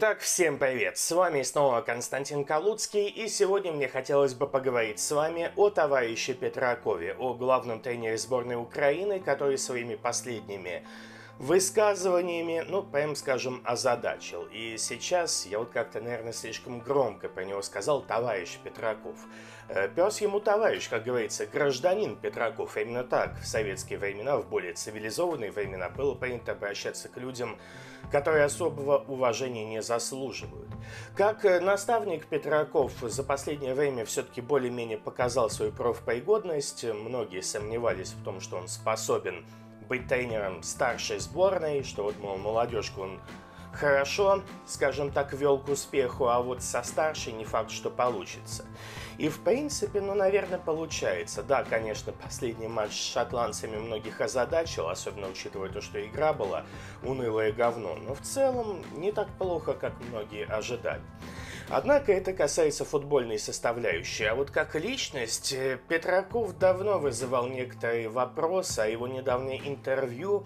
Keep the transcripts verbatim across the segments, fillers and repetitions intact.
Так, всем привет, с вами снова Константин Калуцкий, и сегодня мне хотелось бы поговорить с вами о товарище Петракове, о главном тренере сборной Украины, который своими последними высказываниями, ну, прям скажем, озадачил. И сейчас я вот как-то, наверное, слишком громко про него сказал товарищ Петраков. Пес ему товарищ, как говорится, гражданин Петраков. Именно так в советские времена, в более цивилизованные времена было принято обращаться к людям, которые особого уважения не заслуживают. Как наставник Петраков за последнее время все-таки более-менее показал свою профпригодность. Многие сомневались в том, что он способен быть тренером старшей сборной, что вот, мол, молодежку он хорошо, скажем так, вел к успеху, а вот со старшей не факт, что получится. И в принципе, ну, наверное, получается. Да, конечно, последний матч с шотландцами многих озадачил, особенно учитывая то, что игра была унылое говно, но в целом не так плохо, как многие ожидали. Однако это касается футбольной составляющей, а вот как личность Петраков давно вызывал некоторые вопросы, а его недавнее интервью,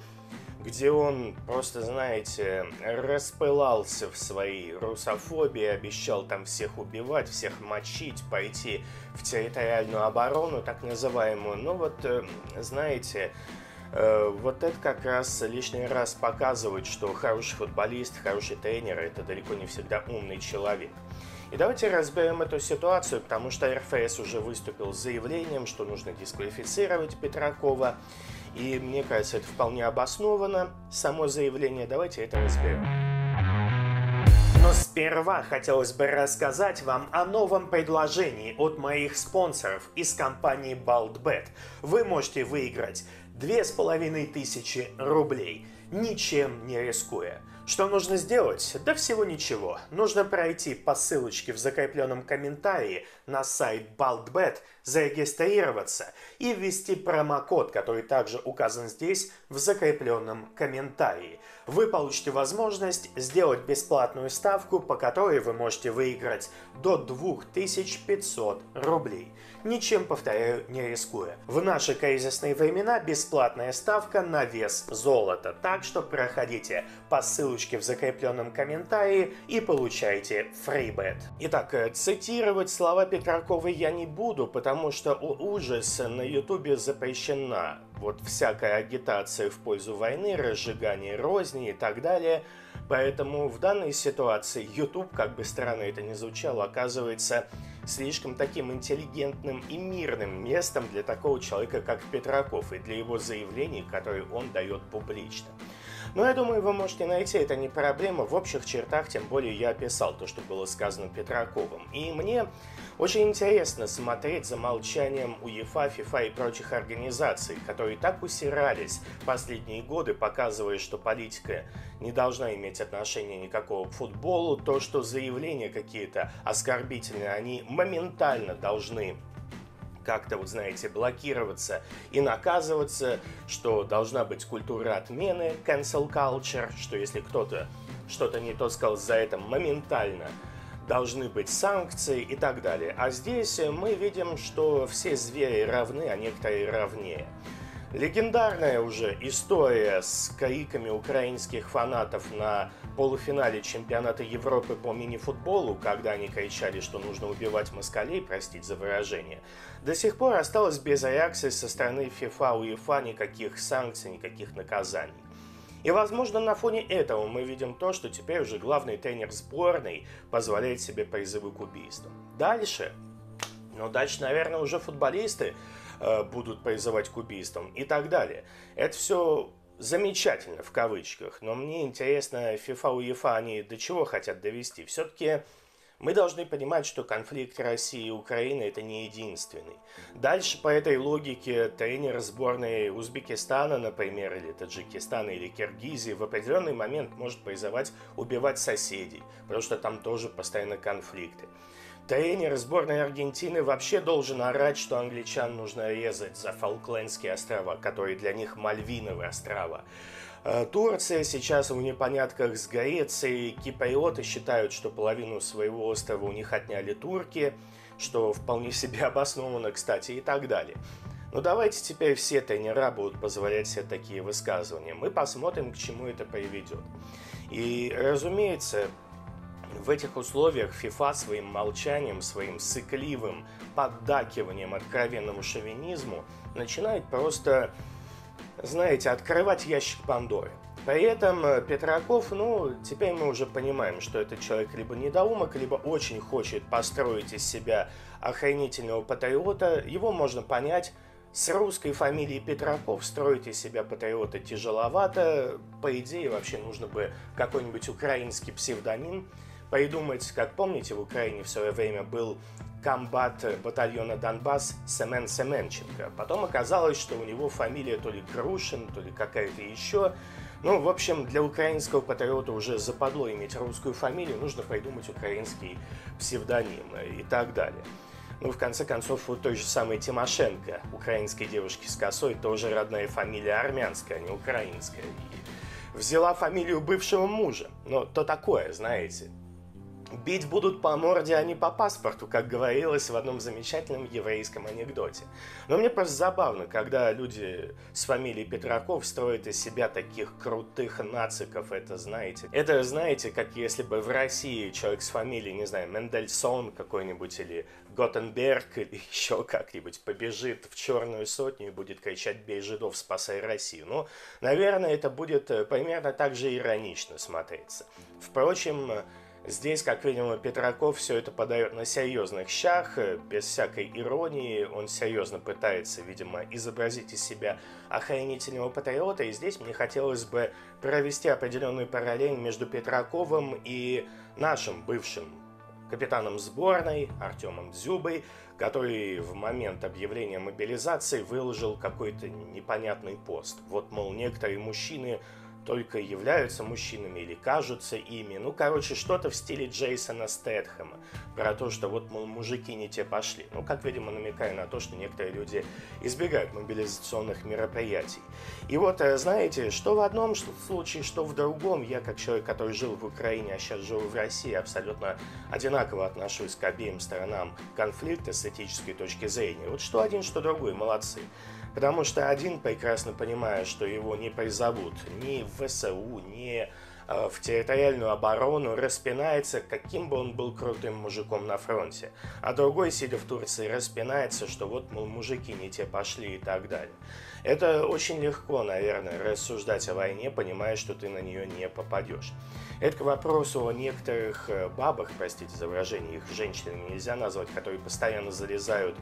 где он просто, знаете, распылался в своей русофобии, обещал там всех убивать, всех мочить, пойти в территориальную оборону, так называемую. Ну вот, знаете, вот это как раз лишний раз показывает, что хороший футболист, хороший тренер – это далеко не всегда умный человек. И давайте разберем эту ситуацию, потому что эр эф эс уже выступил с заявлением, что нужно дисквалифицировать Петракова. И мне кажется, это вполне обоснованно, само заявление. Давайте это разберем. Но сперва хотелось бы рассказать вам о новом предложении от моих спонсоров из компании Балдбет. Вы можете выиграть две тысячи пятьсот рублей, ничем не рискуя. Что нужно сделать? Да всего ничего. Нужно пройти по ссылочке в закрепленном комментарии на сайт Балдбет, зарегистрироваться и ввести промокод, который также указан здесь в закрепленном комментарии. Вы получите возможность сделать бесплатную ставку, по которой вы можете выиграть до двух тысяч пятисот рублей. Ничем, повторяю, не рискуя. В наши кризисные времена бесплатная ставка на вес золота. Так что проходите по ссылочке в закрепленном комментарии и получайте фрибет. Итак, цитировать слова Петракова я не буду, потому что, о ужас, на ютубе запрещена вот всякая агитация в пользу войны, разжигание розни и так далее. Поэтому в данной ситуации ютуб, как бы странно это ни звучало, оказывается слишком таким интеллигентным и мирным местом для такого человека, как Петраков, и для его заявлений, которые он дает публично. Но я думаю, вы можете найти, это не проблема, в общих чертах, тем более я описал то, что было сказано Петраковым. И мне очень интересно смотреть за молчанием УЕФА, ФИФА и прочих организаций, которые так усирались последние годы, показывая, что политика не должна иметь отношения никакого к футболу, то, что заявления какие-то оскорбительные, они моментально должны как-то, вот знаете, блокироваться и наказываться, что должна быть культура отмены, cancel culture, что если кто-то что-то не то сказал, за это моментально должны быть санкции и так далее. А здесь мы видим, что все звери равны, а некоторые равнее. Легендарная уже история с криками украинских фанатов на полуфинале чемпионата Европы по мини-футболу, когда они кричали, что нужно убивать москалей, простите за выражение, до сих пор осталось без реакции со стороны ФИФА, УЕФА, никаких санкций, никаких наказаний. И, возможно, на фоне этого мы видим то, что теперь уже главный тренер сборной позволяет себе призывы к убийству. Дальше, ну дальше, наверное, уже футболисты будут призывать к убийствам и так далее. Это все замечательно в кавычках, но мне интересно, ФИФА, УЕФА, они до чего хотят довести? Все-таки мы должны понимать, что конфликт России и Украины это не единственный. Дальше по этой логике тренер сборной Узбекистана, например, или Таджикистана, или Киргизии в определенный момент может призывать убивать соседей, потому что там тоже постоянно конфликты. Тренер сборной Аргентины вообще должен орать, что англичан нужно резать за Фолклендские острова, которые для них Мальвиновы острова. Турция сейчас в непонятках с Грецией, киприоты считают, что половину своего острова у них отняли турки, что вполне себе обосновано, кстати, и так далее. Но давайте теперь все тренера будут позволять себе такие высказывания. Мы посмотрим, к чему это приведет. И, разумеется, В этих условиях ФИФА своим молчанием, своим сыкливым поддакиванием откровенному шовинизму начинает просто, знаете, открывать ящик Пандоры. При этом Петраков, ну, теперь мы уже понимаем, что этот человек либо недоумок, либо очень хочет построить из себя охренительного патриота. Его можно понять, с русской фамилией Петраков строить из себя патриота тяжеловато. По идее, вообще нужно бы какой-нибудь украинский псевдоним придумать. Как помните, в Украине в свое время был комбат батальона «Донбасс» Семен Семенченко. Потом оказалось, что у него фамилия то ли Грушин, то ли какая-то еще. Ну, в общем, для украинского патриота уже западло иметь русскую фамилию, нужно придумать украинский псевдоним и так далее. Ну, в конце концов, у той же самой Тимошенко, украинской девушки с косой, тоже родная фамилия армянская, а не украинская. И взяла фамилию бывшего мужа. Но то такое, знаете. Бить будут по морде, а не по паспорту, как говорилось в одном замечательном еврейском анекдоте. Но мне просто забавно, когда люди с фамилией Петраков строят из себя таких крутых нациков, это знаете. Это, знаете, как если бы в России человек с фамилией, не знаю, Мендельсон какой-нибудь или Готенберг или еще как-нибудь побежит в черную сотню и будет кричать «Бей жидов, спасай Россию». Ну, наверное, это будет примерно так же иронично смотреться. Впрочем, здесь, как видимо, Петраков все это подает на серьезных щах, без всякой иронии. Он серьезно пытается, видимо, изобразить из себя охренительного патриота. И здесь мне хотелось бы провести определенную параллель между Петраковым и нашим бывшим капитаном сборной Артемом Дзюбой, который в момент объявления мобилизации выложил какой-то непонятный пост. Вот, мол, некоторые мужчины только являются мужчинами или кажутся ими. Ну, короче, что-то в стиле Джейсона Стэтхэма. Про то, что вот, мол, мужики не те пошли. Ну, как, видимо, намекая на то, что некоторые люди избегают мобилизационных мероприятий. И вот, знаете, что в одном случае, что в другом, я, как человек, который жил в Украине, а сейчас живу в России, абсолютно одинаково отношусь к обеим сторонам конфликта с этической точки зрения. Вот что один, что другой, молодцы. Потому что один, прекрасно понимая, что его не призовут ни в ВСУ, ни э, в территориальную оборону, распинается, каким бы он был крутым мужиком на фронте. А другой, сидя в Турции, распинается, что вот, мол, мужики не те пошли и так далее. Это очень легко, наверное, рассуждать о войне, понимая, что ты на нее не попадешь. Это к вопросу о некоторых бабах, простите за выражение, их женщинами нельзя назвать, которые постоянно залезают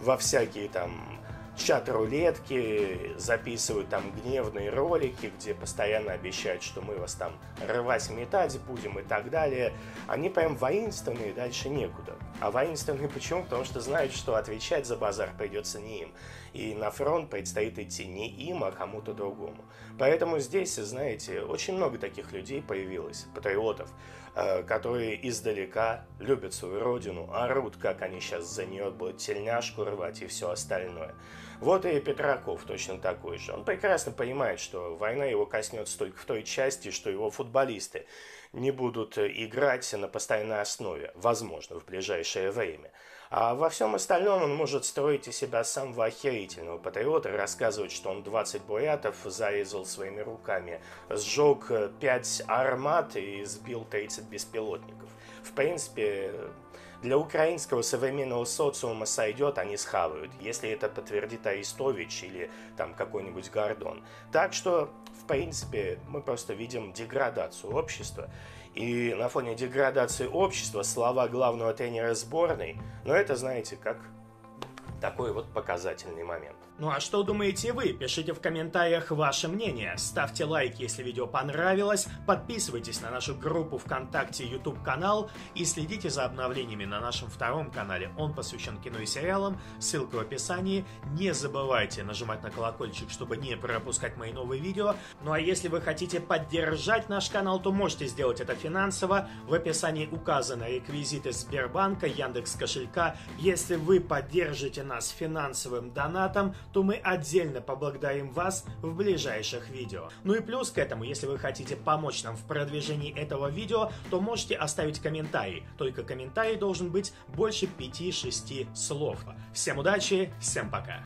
во всякие там чат-рулетки, записывают там гневные ролики, где постоянно обещают, что мы вас там рвать, метать будем и так далее. Они прям воинственные, дальше некуда. А воинственные почему? Потому что знают, что отвечать за базар придется не им. И на фронт предстоит идти не им, а кому-то другому. Поэтому здесь, знаете, очень много таких людей появилось, патриотов, которые издалека любят свою родину, орут, как они сейчас за нее будут тельняшку рвать и все остальное. Вот и Петраков точно такой же. Он прекрасно понимает, что война его коснется только в той части, что его футболисты не будут играть на постоянной основе, возможно, в ближайшее время. А во всем остальном он может строить из себя самого охерительного патриота, рассказывать, что он двадцать бурятов зарезал своими руками, сжег пять армат и сбил тридцать беспилотников. В принципе, для украинского современного социума сойдет, они схавают, если это подтвердит Арестович или там какой-нибудь Гордон. Так что, в принципе, мы просто видим деградацию общества. И на фоне деградации общества слова главного тренера сборной, но это, знаете, как такой вот показательный момент. Ну а что думаете вы? Пишите в комментариях ваше мнение. Ставьте лайк, если видео понравилось. Подписывайтесь на нашу группу ВКонтакте и YouTube-канал. И следите за обновлениями на нашем втором канале. Он посвящен кино и сериалам. Ссылка в описании. Не забывайте нажимать на колокольчик, чтобы не пропускать мои новые видео. Ну а если вы хотите поддержать наш канал, то можете сделать это финансово. В описании указаны реквизиты Сбербанка, Яндекс.Кошелька. Если вы поддержите нас финансовым донатом, то мы отдельно поблагодарим вас в ближайших видео. Ну и плюс к этому, если вы хотите помочь нам в продвижении этого видео, то можете оставить комментарий. Только комментарий должен быть больше пяти-шести слов. Всем удачи, всем пока!